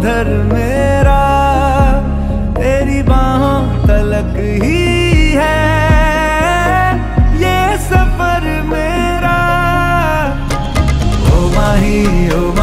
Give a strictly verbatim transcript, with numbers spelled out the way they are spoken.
उधर मेरा, तेरी बाहों तलक ही है ये सफर मेरा। ओ माही ओ माही।